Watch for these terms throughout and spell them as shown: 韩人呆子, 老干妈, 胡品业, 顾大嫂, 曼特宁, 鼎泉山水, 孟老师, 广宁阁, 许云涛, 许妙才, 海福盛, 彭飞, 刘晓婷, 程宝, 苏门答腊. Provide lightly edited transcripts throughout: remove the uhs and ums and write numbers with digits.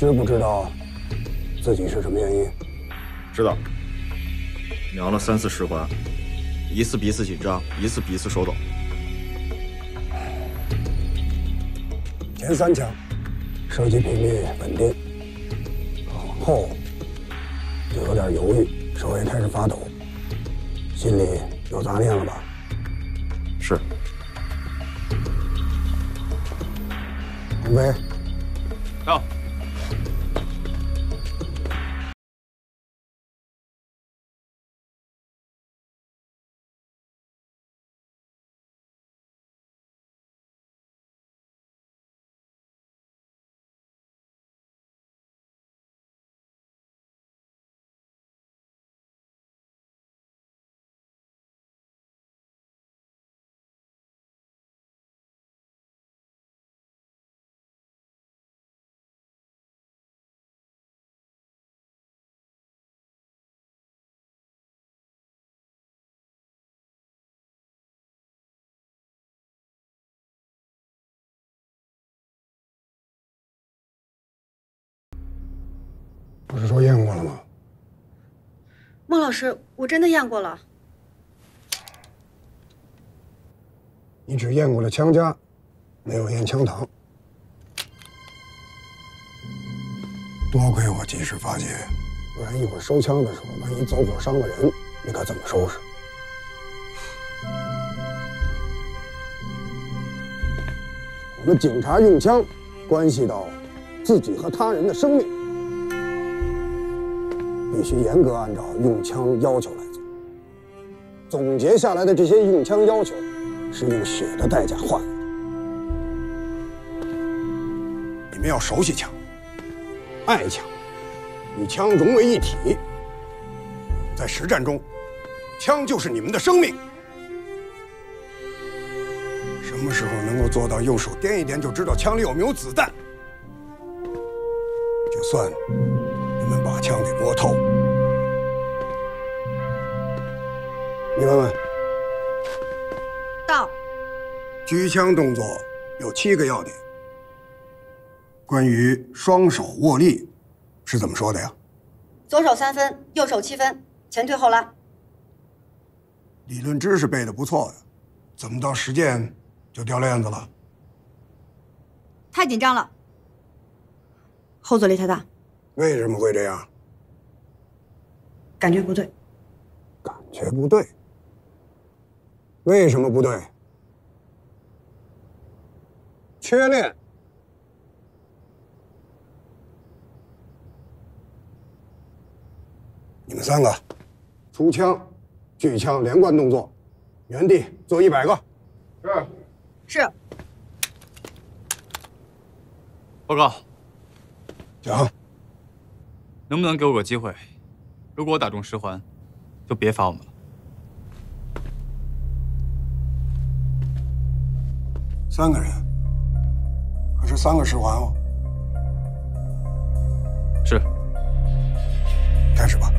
知不知道自己是什么原因？知道，瞄了3次10环，一次比一次紧张，一次比一次手抖。前3枪射击频率稳定，往后就有点犹豫，手也开始发抖，心里有杂念了吧？是。红飞，到。 不是说验过了吗？孟老师，我真的验过了。你只验过了枪夹，没有验枪膛。多亏我及时发觉，不然一会儿收枪的时候，万一走火伤了人，你可怎么收拾？我们警察用枪，关系到自己和他人的生命。 必须严格按照用枪要求来做。总结下来的这些用枪要求，是用血的代价换来的。你们要熟悉枪，爱枪，与枪融为一体。在实战中，枪就是你们的生命。什么时候能够做到右手掂一掂就知道枪里有没有子弹？就算。 我们把枪给摸透，你问问。到。举枪动作有7个要点。关于双手握力是怎么说的呀？左手3分，右手7分，前退后拉。理论知识背得不错的，怎么到实践就掉链子了？太紧张了，后坐力太大。 为什么会这样？感觉不对。感觉不对。为什么不对？缺练。你们3个，出枪、举枪连贯动作，原地做100个。是。是。报告。讲。 能不能给我个机会？如果我打中10环，就别罚我们了。3个人，可是3个10环哦。是。开始吧。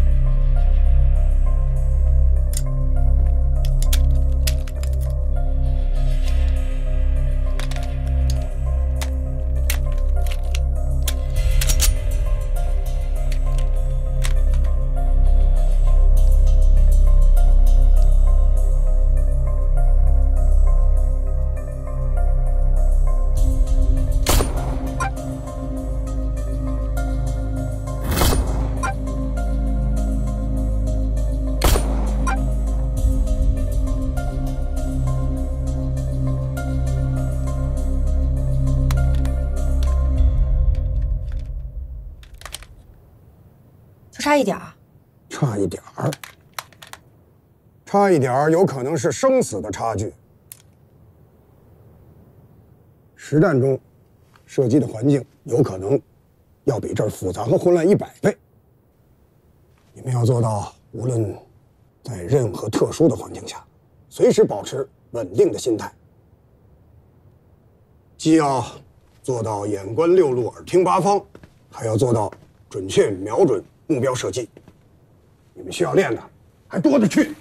差一点儿，差一点儿，差一点儿，有可能是生死的差距。实战中，射击的环境有可能要比这儿复杂和混乱100倍。你们要做到，无论在任何特殊的环境下，随时保持稳定的心态，既要做到眼观六路，耳听八方，还要做到准确瞄准。 目标射击，你们需要练的还多得去。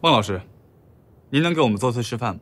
孟老师，您能给我们做次示范吗？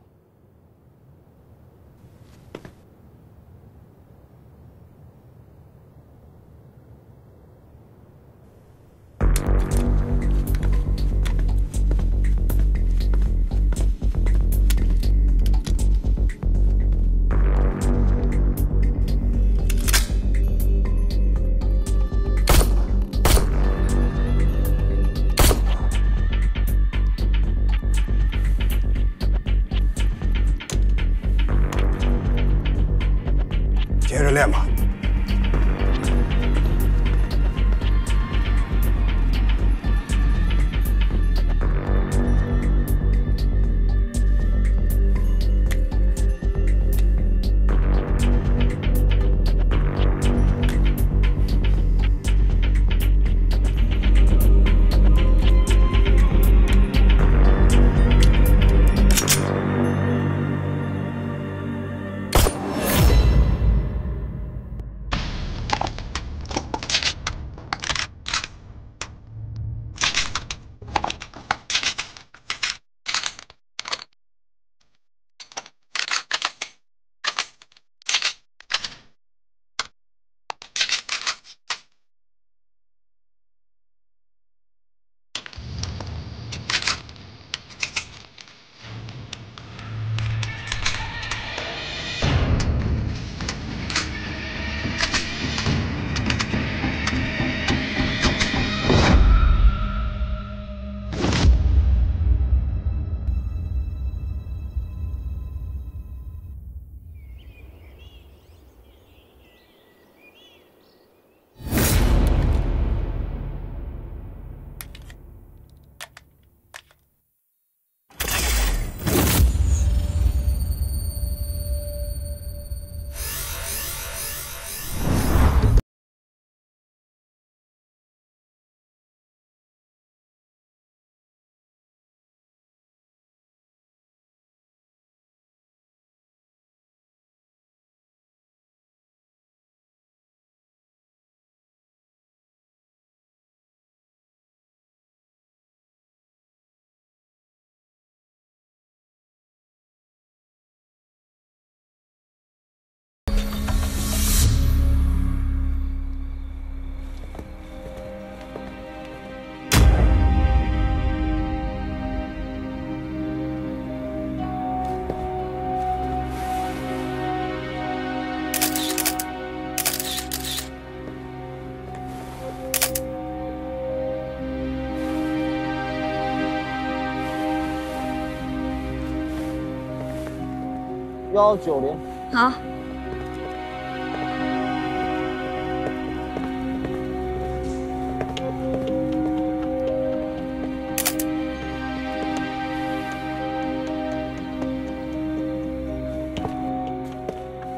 190。好。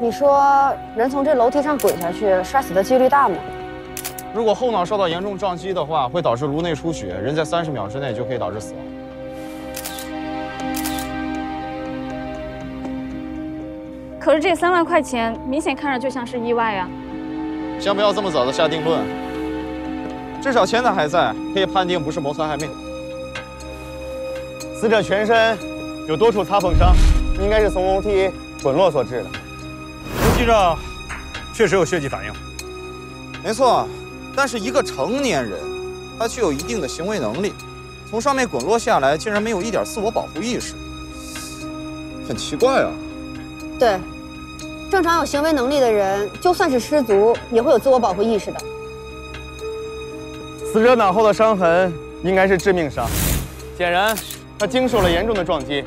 你说人从这楼梯上滚下去，摔死的几率大吗？ 如果后脑受到严重撞击的话，会导致颅内出血，人在30秒之内就可以导致死亡。可是这3万块钱明显看着就像是意外啊！先不要这么早的下定论，至少钱袋还在，可以判定不是谋财害命。死者全身有多处擦碰伤，应该是从楼梯滚落所致的。痕迹上确实有血迹反应。 没错，但是一个成年人，他具有一定的行为能力，从上面滚落下来，竟然没有一点自我保护意识，很奇怪啊。对，正常有行为能力的人，就算是失足，也会有自我保护意识的。死者脑后的伤痕应该是致命伤，显然他经受了严重的撞击，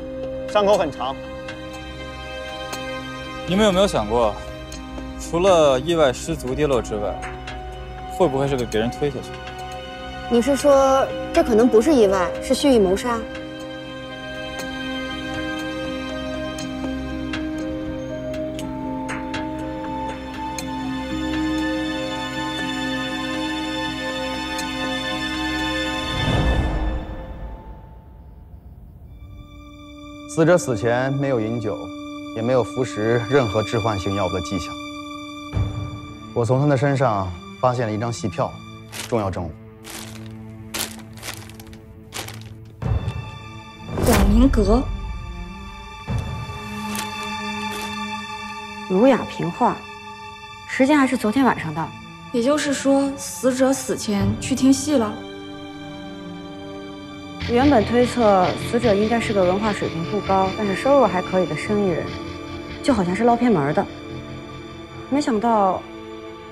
伤口很长。你们有没有想过，除了意外失足跌落之外？ 会不会是被别人推下去？你是说这可能不是意外，是蓄意谋杀？死者死前没有饮酒，也没有服食任何致幻性药物的迹象。我从他的身上 发现了一张戏票，重要证物。广明阁、儒雅平画，时间还是昨天晚上的。也就是说，死者死前去听戏了。原本推测死者应该是个文化水平不高，但是收入还可以的生意人，就好像是捞偏门的。没想到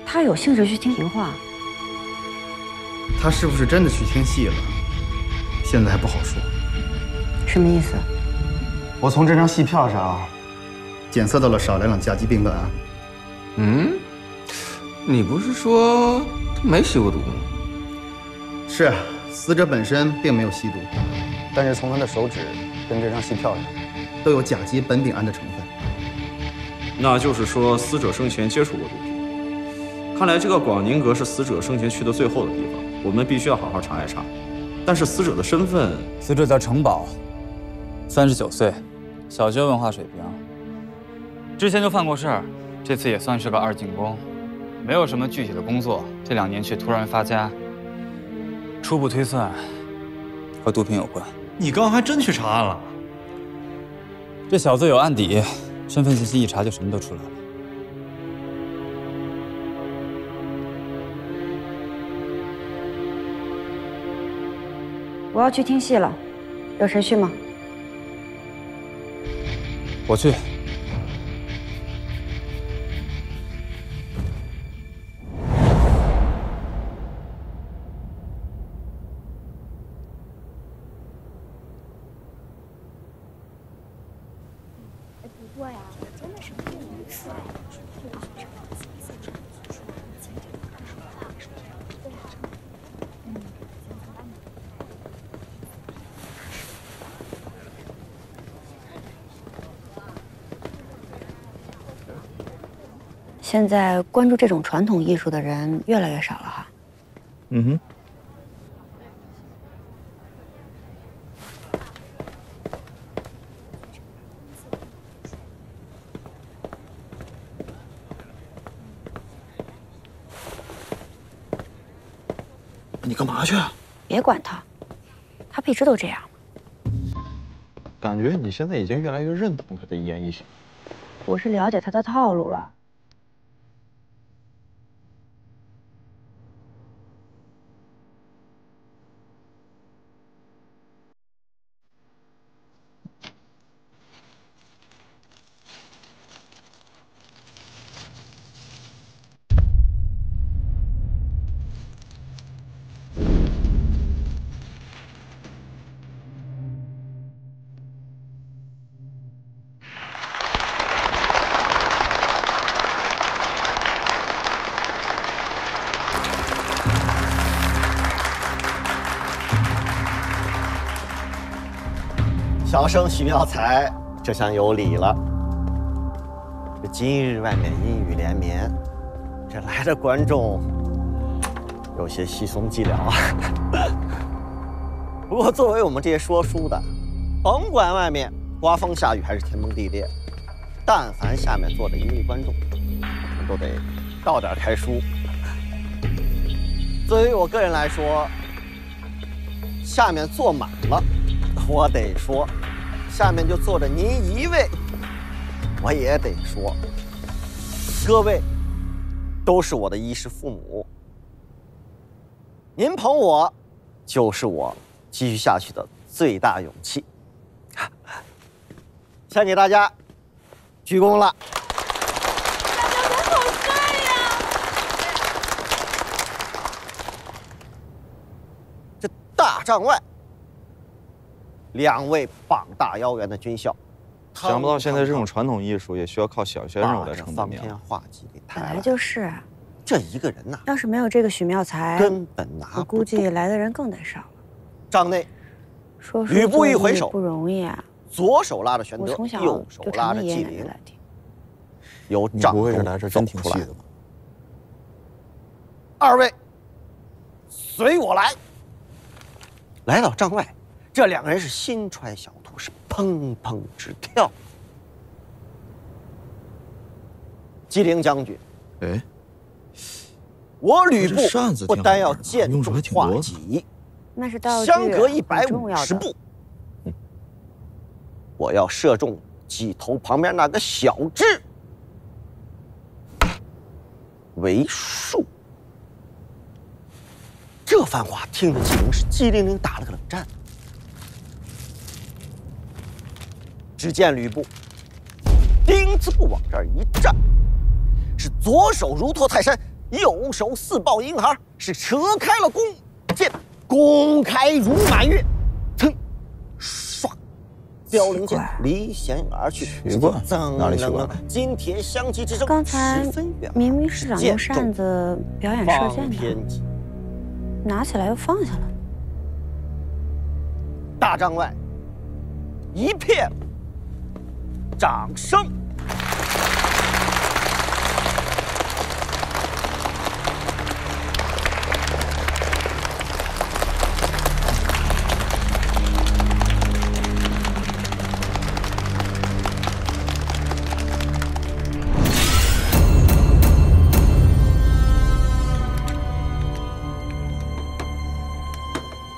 他有兴致去听评话，他是不是真的去听戏了？现在还不好说。什么意思？我从这张戏票上检测到了少量的甲基丙苯胺。嗯，你不是说他没吸过毒吗？是，死者本身并没有吸毒，但是从他的手指跟这张戏票上都有甲基苯丙胺的成分。那就是说，死者生前接触过毒品。 看来这个广宁阁是死者生前去的最后的地方，我们必须要好好查一查。但是死者的身份，死者叫程宝，39岁，小学文化水平，之前就犯过事儿，这次也算是个二进宫，没有什么具体的工作，这2年却突然发家。初步推算，和毒品有关。你刚还真去查案了？这小子有案底，身份信息一查就什么都出来了。 我要去听戏了，有谁去吗？我去。不过呀，我真的是不能说。现在关注这种传统艺术的人越来越少了哈。嗯哼。你干嘛去啊？别管他，他不一直都这样吗？感觉你现在已经越来越认同他的一言一行。我是了解他的套路了。小生徐耀才这厢有礼了。这今日外面阴雨连绵，这来的观众有些稀松寂寥啊。不过作为我们这些说书的，甭管外面刮风下雨还是天崩地裂，但凡下面坐着一位观众，我们都得倒点开书。对于我个人来说，下面坐满了。 我得说，下面就坐着您一位，我也得说，各位都是我的衣食父母，您捧我，就是我继续下去的最大勇气。先给大家鞠躬了。大家都好帅呀！这大帐外。 两位膀大腰圆的军校，想不到现在这种传统艺术也需要靠小鲜肉来撑起来。本来就是，这一个人呐，要是没有这个许妙才，根本拿不住。我估计来的人更难上了。帐内，吕布一回手不容易啊，左手拉着玄德，右手拉着纪灵。有帐不会是来这真挺气的吧？二位，随我来。来到帐外。 这两个人是身穿小兔，是砰砰直跳。纪灵将军，哎，我吕布不单要剑中画戟，那是道具，相隔150步，我要射中戟头旁边那个小痣为数。这番话听着纪灵是激灵灵打了个冷战。 只见吕布钉子步往这儿一站，是左手如托泰山，右手似抱银孩，是扯开了弓箭，弓开如满月，噌，唰，凋零剑离弦而去。徐冠哪里去了？金铁相击之声十分远。刚才明明是想用扇子表演射箭的，拿起来又放下了。大帐外一片。 掌声！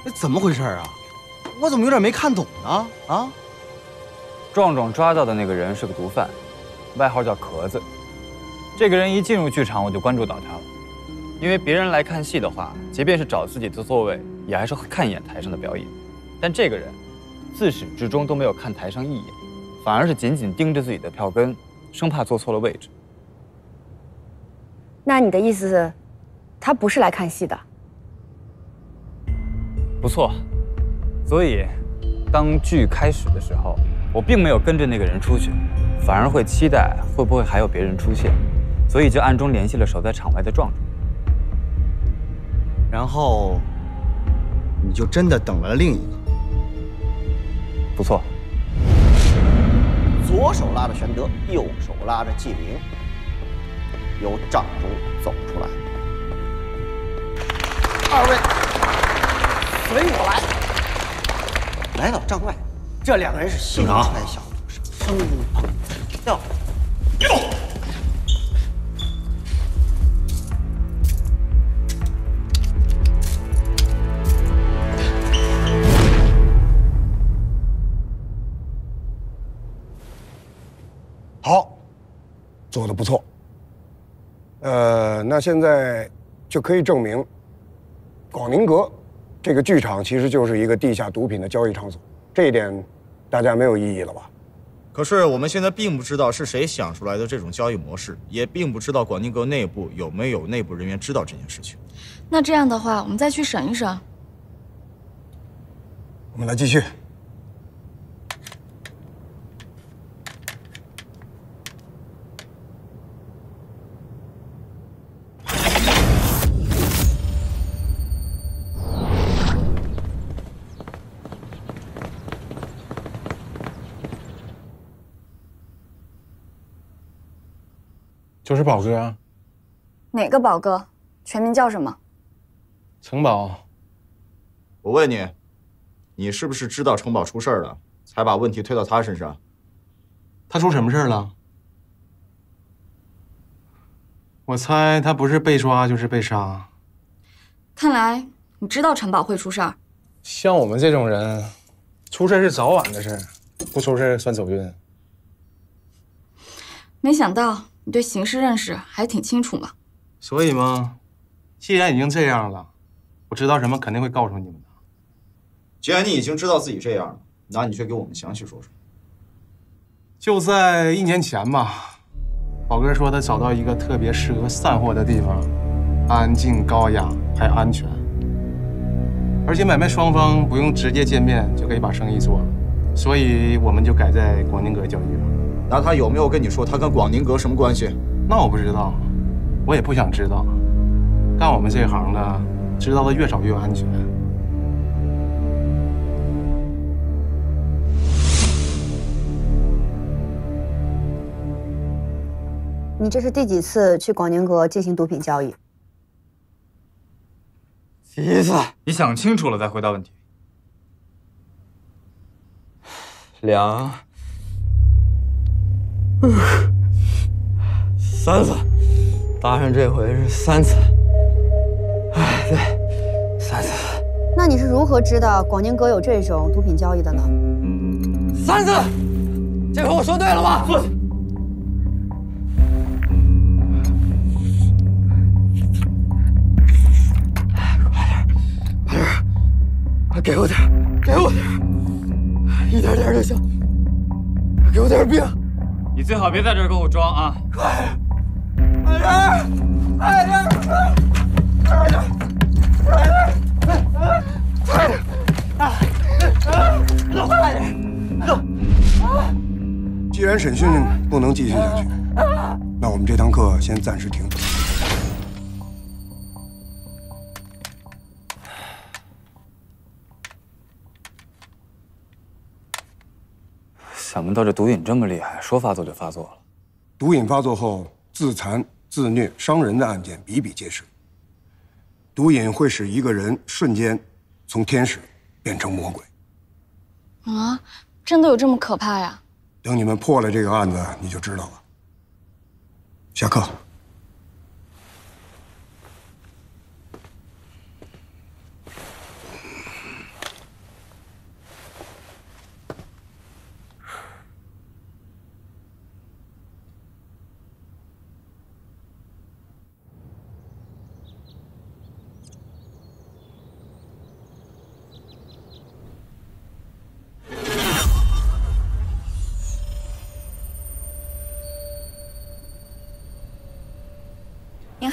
这怎么回事啊？我怎么有点没看懂呢？啊？ 壮壮抓到的那个人是个毒贩，外号叫壳子。这个人一进入剧场，我就关注到他了，因为别人来看戏的话，即便是找自己的座位，也还是会看一眼台上的表演。但这个人自始至终都没有看台上一眼，反而是紧紧盯着自己的票根，生怕坐错了位置。那你的意思是，他不是来看戏的？不错，所以当剧开始的时候。 我并没有跟着那个人出去，反而会期待会不会还有别人出现，所以就暗中联系了守在场外的壮壮。然后，你就真的等了另一个。不错。左手拉着玄德，右手拉着纪灵，由帐中走出来。二位，随我来。来到帐外。 这两个人是身穿小兔，是砰砰跳。好，做得不错。那现在就可以证明，广宁阁这个剧场其实就是一个地下毒品的交易场所。 这一点，大家没有异议了吧？可是我们现在并不知道是谁想出来的这种交易模式，也并不知道广宁阁内部有没有内部人员知道这件事情。那这样的话，我们再去审一审。我们来继续。都是宝哥啊。哪个宝哥？全名叫什么？城堡。我问你，你是不是知道城堡出事儿了，才把问题推到他身上？他出什么事儿了？我猜他不是被抓就是被杀。看来你知道城堡会出事儿。像我们这种人，出事是早晚的事，不出事算走运。没想到你对形势认识还挺清楚嘛。所以嘛，既然已经这样了，我知道什么肯定会告诉你们的。既然你已经知道自己这样了，那你却给我们详细说说。就在1年前吧，宝哥说他找到一个特别适合散货的地方，安静高雅还安全，而且买卖双方不用直接见面就可以把生意做了，所以我们就改在广宁阁交易了。 那他有没有跟你说他跟广宁阁什么关系？那我不知道，我也不想知道。干我们这行的，知道的越少越安全。你这是第几次去广宁阁进行毒品交易？第一次。你想清楚了再回答问题。3次，搭上这回是3次。哎，对，3次。那你是如何知道广宁阁有这种毒品交易的呢？3次，这回我说对了吧？坐下。快点，快点，快给我点，给我点，一点点就行。给我点病。 你最好别在这儿跟我装啊！快点，快点，快点，快点，快点，快点，走，快点，走。既然审讯不能继续下去，那我们这堂课先暂时停止。想不到这毒瘾这么厉害，说发作就发作了。毒瘾发作后，自残、自虐、伤人的案件比比皆是。毒瘾会使一个人瞬间从天使变成魔鬼。啊，真的有这么可怕呀？等你们破了这个案子，你就知道了。下课。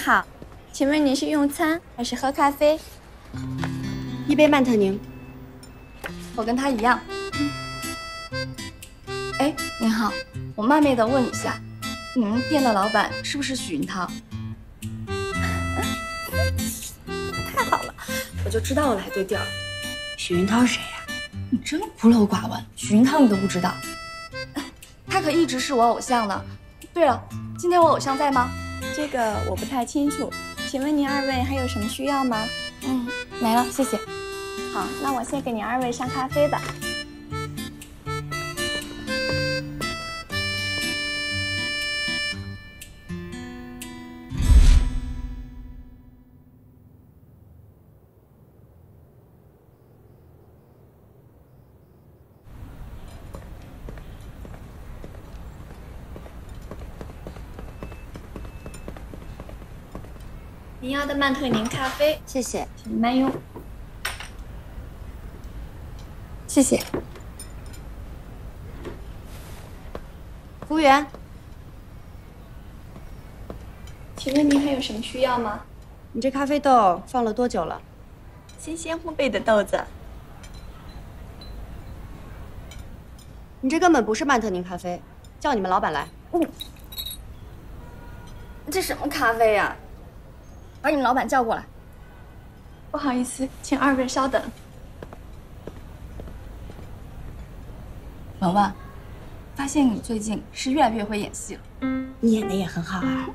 好，请问您是用餐还是喝咖啡？一杯曼特宁。我跟他一样。哎，您好，我冒昧的问一下，你们店的老板是不是许云涛？太好了，我就知道我来对调了。许云涛是谁呀？你真孤陋寡闻，许云涛你都不知道？他可一直是我偶像呢。对了，今天我偶像在吗？ 这个我不太清楚，请问您二位还有什么需要吗？没了，谢谢。好，那我先给您二位上咖啡吧。您要的曼特宁咖啡，谢谢，请您慢用。谢谢。服务员，请问您还有什么需要吗？你这咖啡豆放了多久了？新鲜烘焙的豆子。你这根本不是曼特宁咖啡，叫你们老板来。这什么咖啡呀？ 把你们老板叫过来。不好意思，请二位稍等。文文，发现你最近是越来越会演戏了。你演的也很好啊。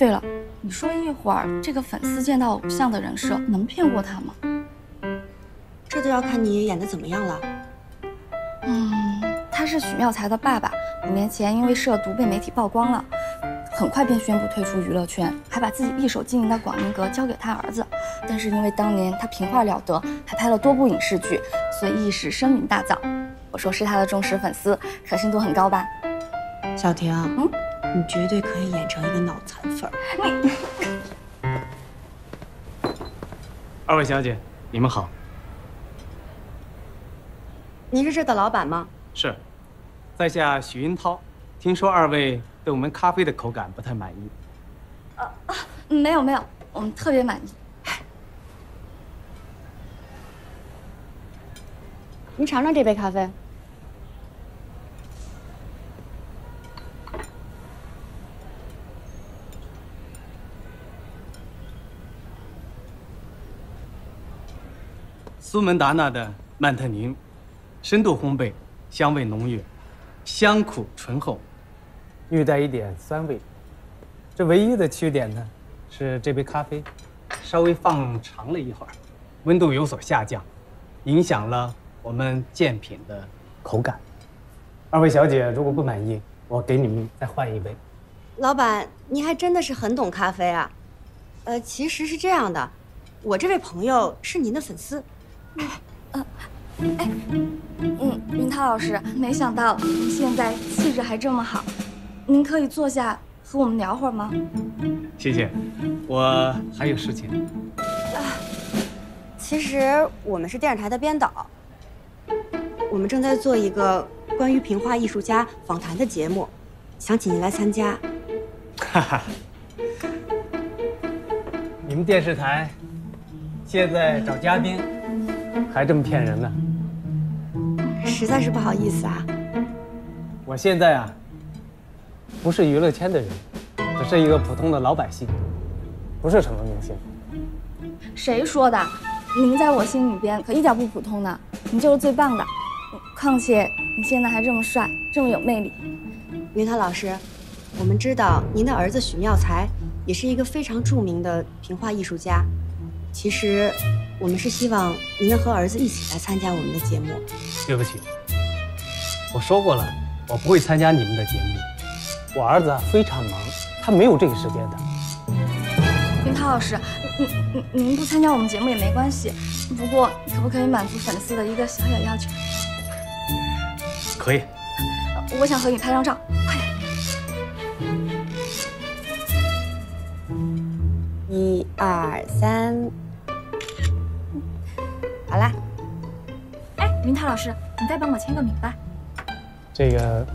对了，你说一会儿这个粉丝见到偶像的人设能骗过他吗？这就要看你演的怎么样了。他是许妙才的爸爸，5年前因为涉毒被媒体曝光了，很快便宣布退出娱乐圈，还把自己一手经营的广明阁交给他儿子。但是因为当年他评话了得，还拍了多部影视剧，所以一时声名大噪。我说是他的忠实粉丝，可信度很高吧？小婷，你绝对可以演成一个脑残粉儿。2位小姐，你们好。您是这的老板吗？是，在下许云涛。听说2位对我们咖啡的口感不太满意。没有，我们特别满意。您尝尝这杯咖啡。 苏门答腊的曼特宁，深度烘焙，香味浓郁，香苦醇厚，略带一点酸味。这唯一的缺点呢，是这杯咖啡稍微放长了一会儿，温度有所下降，影响了我们健品的口感。2位小姐如果不满意，我给你们再换一杯。老板，您还真的是很懂咖啡啊。其实是这样的，我这位朋友是您的粉丝。 云涛老师，没想到您现在气质还这么好，您可以坐下和我们聊会儿吗？谢谢，我还有事情。其实我们是电视台的编导，我们正在做一个关于评话艺术家访谈的节目，想请您来参加。哈哈，你们电视台现在找嘉宾？ 还这么骗人呢？实在是不好意思啊！我现在啊，不是娱乐圈的人，只是一个普通的老百姓，不是什么明星。谁说的？您在我心里边可一点不普通呢，您就是最棒的。况且你现在还这么帅，这么有魅力。云涛老师，我们知道您的儿子许妙才也是一个非常著名的评话艺术家，其实。 我们是希望您能和儿子一起来参加我们的节目。对不起，我说过了，我不会参加你们的节目。我儿子非常忙，他没有这个时间的。云涛老师，您不参加我们节目也没关系，不过可不可以满足粉丝的一个小小要求？可以。我想和你拍张照，快点！1、2、3。 好啦，云涛老师，你再帮我签个名吧。这个，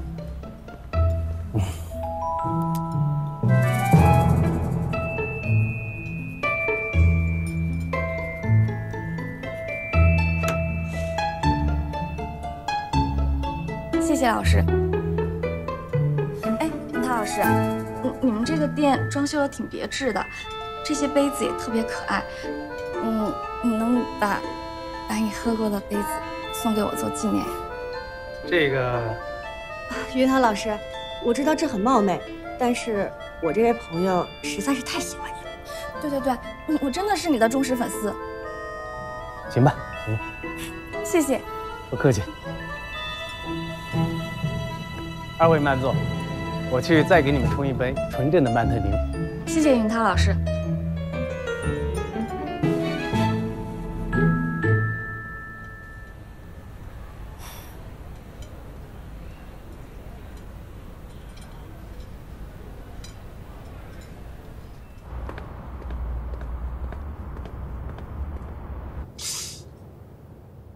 谢谢老师。云涛老师，你们这个店装修的挺别致的，这些杯子也特别可爱。你能把你喝过的杯子送给我做纪念。这个，云涛老师，我知道这很冒昧，但是我这位朋友实在是太喜欢你了。对，我真的是你的忠实粉丝。行吧，谢谢。不客气。2位慢坐，我去再给你们冲一杯纯正的曼特宁。谢谢云涛老师。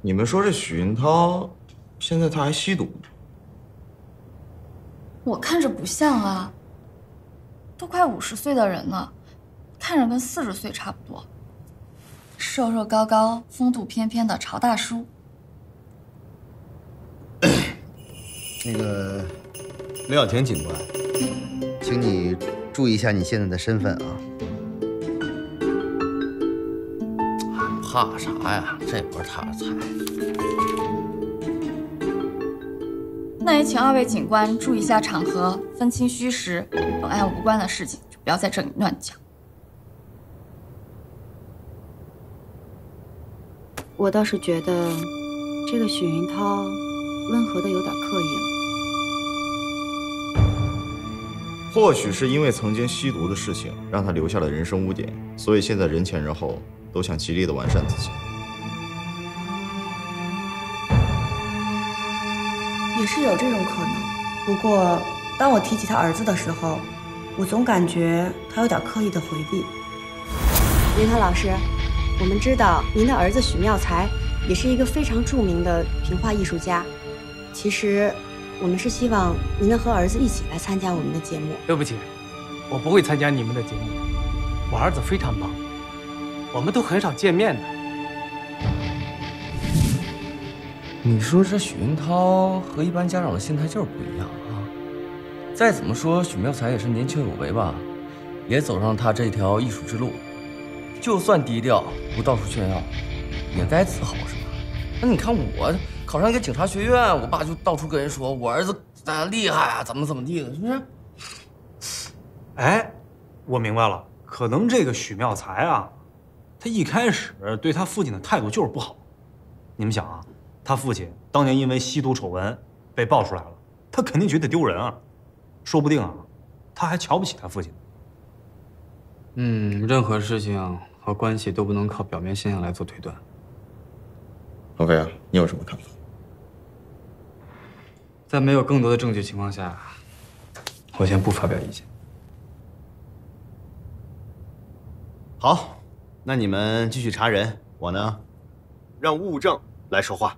你们说这许云涛，现在他还吸毒？我看着不像啊，都快50岁的人了，看着跟40岁差不多，瘦瘦高高、风度翩翩的曹大叔。那个刘晓婷警官，请你注意一下你现在的身份啊。 怕啥呀？这不是他的菜。那也请2位警官注意一下场合，分清虚实，与本案无关的事情就不要在这里乱讲。我倒是觉得这个许云涛温和的有点刻意了。 或许是因为曾经吸毒的事情让他留下了人生污点，所以现在人前人后都想极力的完善自己。也是有这种可能。不过，当我提起他儿子的时候，我总感觉他有点刻意的回避。云涛老师，我们知道您的儿子许妙才也是一个非常著名的评画艺术家。其实。 我们是希望您能和儿子一起来参加我们的节目。对不起，我不会参加你们的节目。我儿子非常忙，我们都很少见面的。你说这许云涛和一般家长的心态就是不一样啊！再怎么说，许妙才也是年轻有为吧，也走上他这条艺术之路。就算低调，不到处炫耀，也该自豪是吧？那你看我。 考上一个警察学院，我爸就到处跟人说我儿子厉害啊，怎么地的，是不是？哎，我明白了，可能这个许妙才啊，他一开始对他父亲的态度就是不好。你们想啊，他父亲当年因为吸毒丑闻被爆出来了，他肯定觉得丢人啊，说不定啊，他还瞧不起他父亲。嗯，任何事情和关系都不能靠表面现象来做推断。老飞啊，你有什么看法？ 在没有更多的证据情况下，我先不发表意见。好，那你们继续查人，我呢，让物证来说话。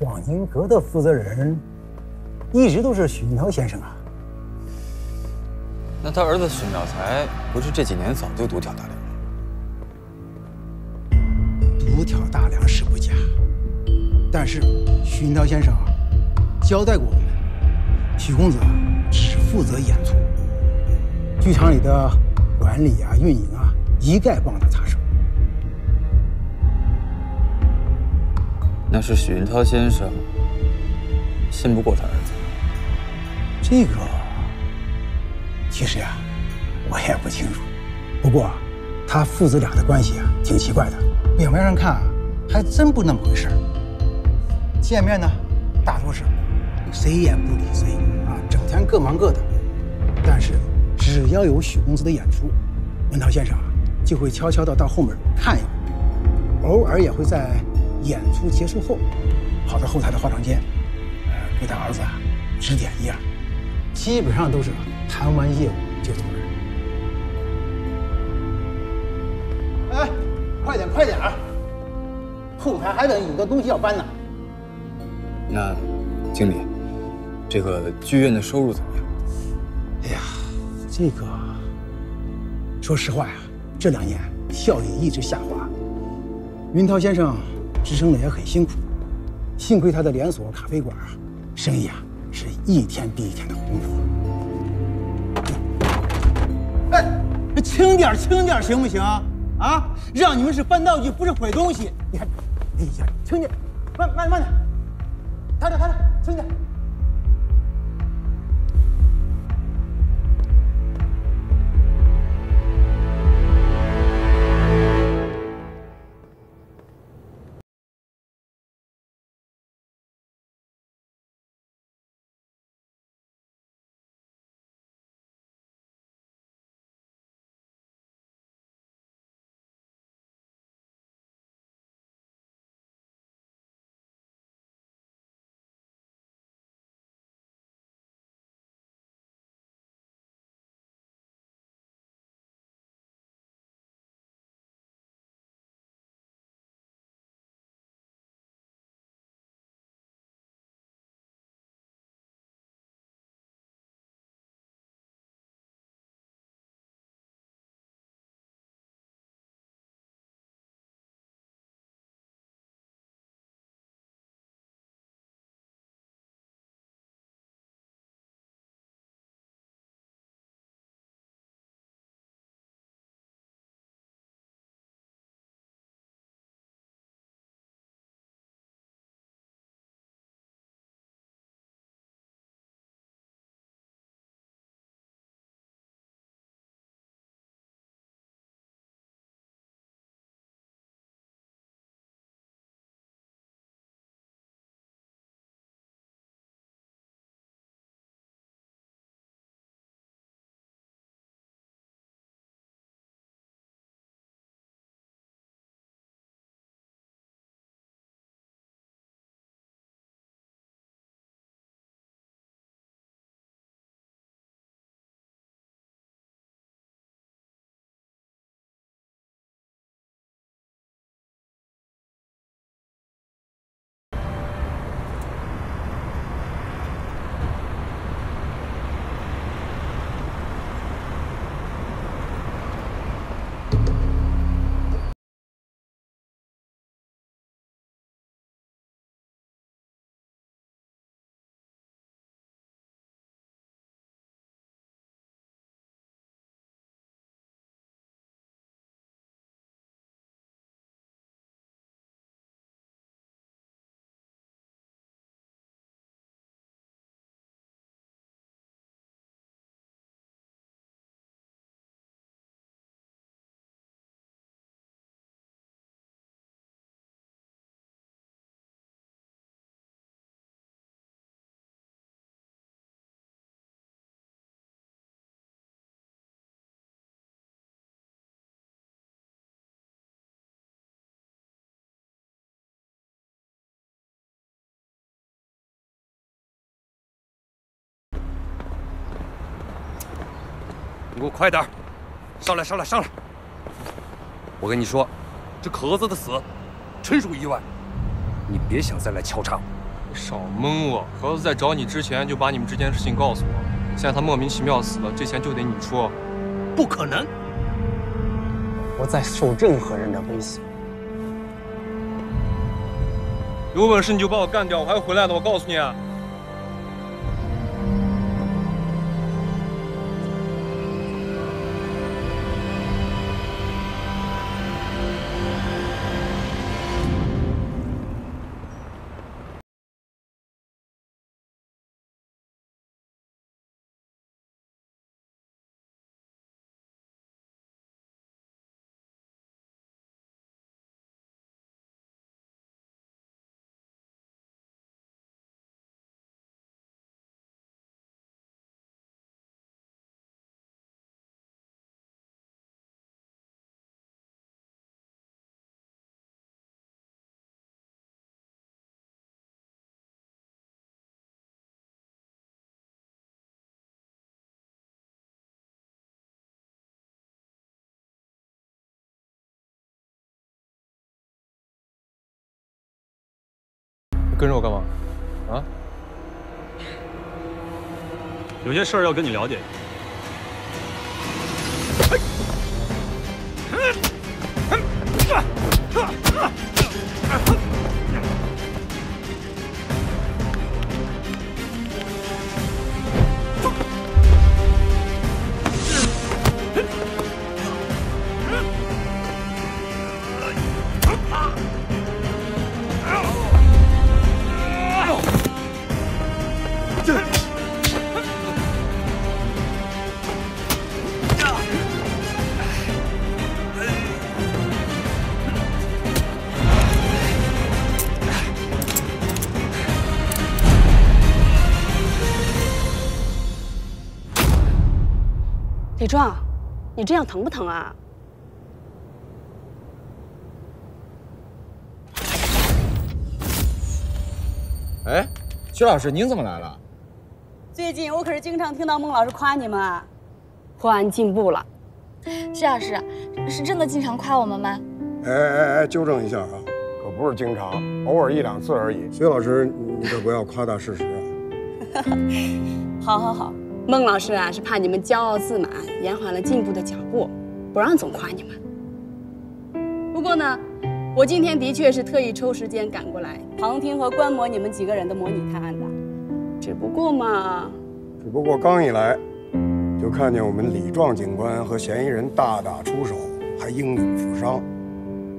网银阁的负责人一直都是许云涛先生啊。那他儿子许妙才不是这几年早就独挑大梁了？独挑大梁是不假，但是许云涛先生啊，交代过我们，许公子只负责演出，剧场里的管理啊、运营啊，一概帮他插手。 那是许云涛先生信不过他儿子。这个其实呀，我也不清楚。不过他父子俩的关系啊，挺奇怪的。表面上看啊，还真不那么回事。见面呢，大多是谁也不理谁啊，整天各忙各的。但是只要有许公子的演出，文涛先生啊就会悄悄的到后面看一会，偶尔也会在。 演出结束后，跑到后台的化妆间，给他儿子啊指点一二，基本上都是谈完业务就走人。哎，快点快点，后台还得有的东西要搬呢。那，经理，这个剧院的收入怎么样？哎呀，这个，说实话呀，这2年效益一直下滑，云涛先生。 支撑的也很辛苦，幸亏他的连锁咖啡馆啊，生意啊是一天比一天的红火。哎，轻点轻点行不行啊？让你们是搬道具，不是毁东西。你还，哎呀，轻点，慢点，抬着，轻点。你给我快点儿，上来！我跟你说，这壳子的死，纯属意外，你别想再来敲诈我。少蒙我！壳子在找你之前就把你们之间的事情告诉我，现在他莫名其妙死了，这钱就得你出。不可能！我在受任何人的威胁。 有本事你就把我干掉，我还会回来的。我告诉你啊，跟着我干嘛？啊？有些事儿要跟你了解。李壮，你这样疼不疼啊？哎，曲老师，您怎么来了？最近我可是经常听到孟老师夸你们啊，破案进步了。曲老师，是真的经常夸我们吗？哎，纠正一下啊，可不是经常，偶尔一两次而已。曲老师，你可不要夸大事实啊。好。 孟老师啊，是怕你们骄傲自满，延缓了进步的脚步，不让总夸你们。不过呢，我今天的确是特意抽时间赶过来旁听和观摩你们几个人的模拟探案的。只不过刚一来，就看见我们李壮警官和嫌疑人大打出手，还英勇负伤。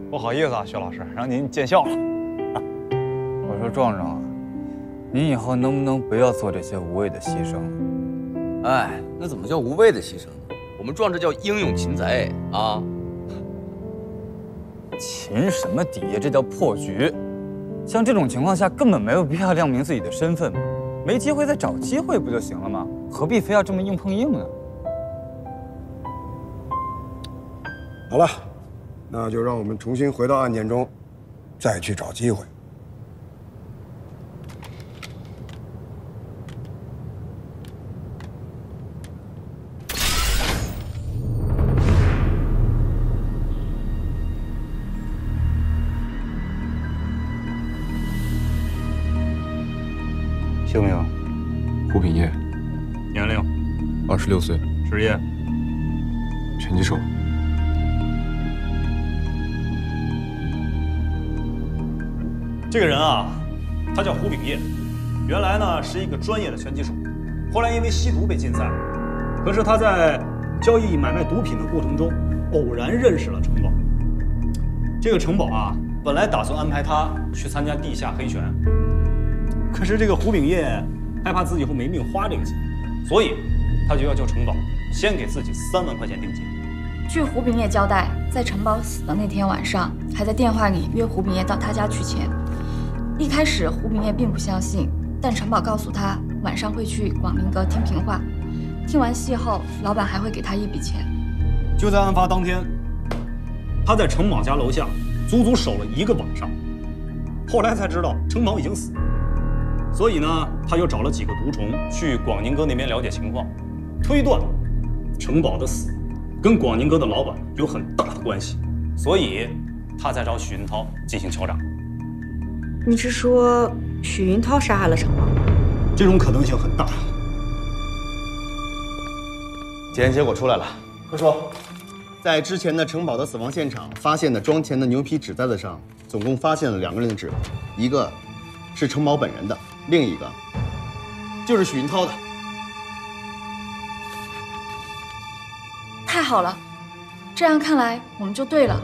不好意思啊，薛老师，让您见笑了。我说壮壮啊，您以后能不能不要做这些无谓的牺牲了？ 哎，那怎么叫无谓的牺牲呢？我们壮这叫英勇擒贼啊！擒什么敌呀？这叫破局。像这种情况下，根本没有必要亮明自己的身份嘛，没机会再找机会不就行了吗？何必非要这么硬碰硬呢？好了，那就让我们重新回到案件中，再去找机会。 姓名：胡品业，年龄：26岁，职业：拳击手。这个人啊，他叫胡品业，原来呢是一个专业的拳击手，后来因为吸毒被禁赛。可是他在交易买卖毒品的过程中，偶然认识了城堡。这个城堡啊，本来打算安排他去参加地下黑拳。 可是这个胡炳业害怕自己会没命花这个钱，所以他就要求城堡先给自己3万块钱定金。据胡炳业交代，在城堡死的那天晚上，还在电话里约胡炳业到他家取钱。一开始胡炳业并不相信，但城堡告诉他晚上会去广陵阁听评话，听完戏后老板还会给他一笔钱。就在案发当天，他在城堡家楼下足足守了1个晚上，后来才知道城堡已经死了。 所以呢，他又找了几个毒虫去广宁阁那边了解情况，推断城堡的死跟广宁阁的老板有很大的关系，所以他在找许云涛进行敲诈。你是说许云涛杀害了城堡？这种可能性很大。检验结果出来了，快说。 在之前的城堡的死亡现场发现的装钱的牛皮纸袋子上，总共发现了两个人的指纹，一个是城堡本人的，另一个就是许云涛的。太好了，这样看来我们就对了。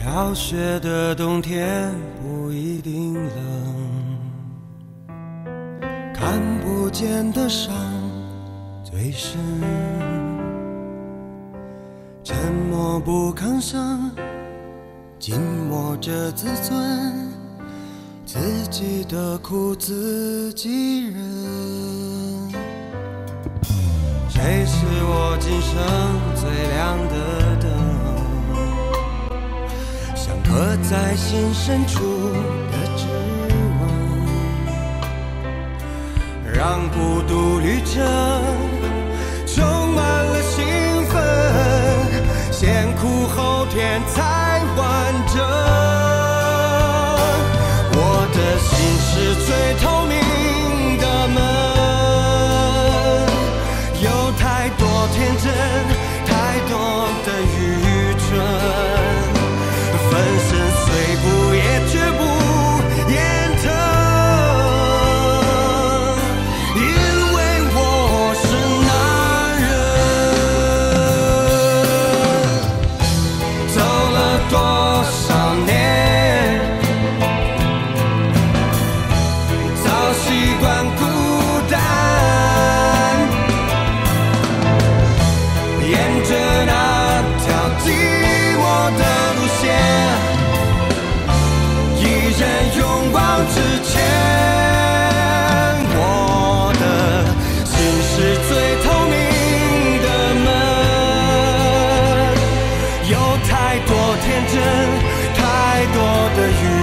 飘雪的冬天不一定冷，看不见的伤最深。沉默不吭声，紧握着自尊，自己的苦自己忍。谁是我今生最亮的灯？ 刻在心深处的指纹，让孤独旅程充满了兴奋，先苦后甜才完整。我的心是最透明的门，有太多天真，太多的愚蠢。 粉身碎骨也绝不眼疼，因为我是男人。走了多少年，早习惯孤单，沿着那条寂寞的。 勇往直前，我的心是最透明的门，有太多天真，太多的愚。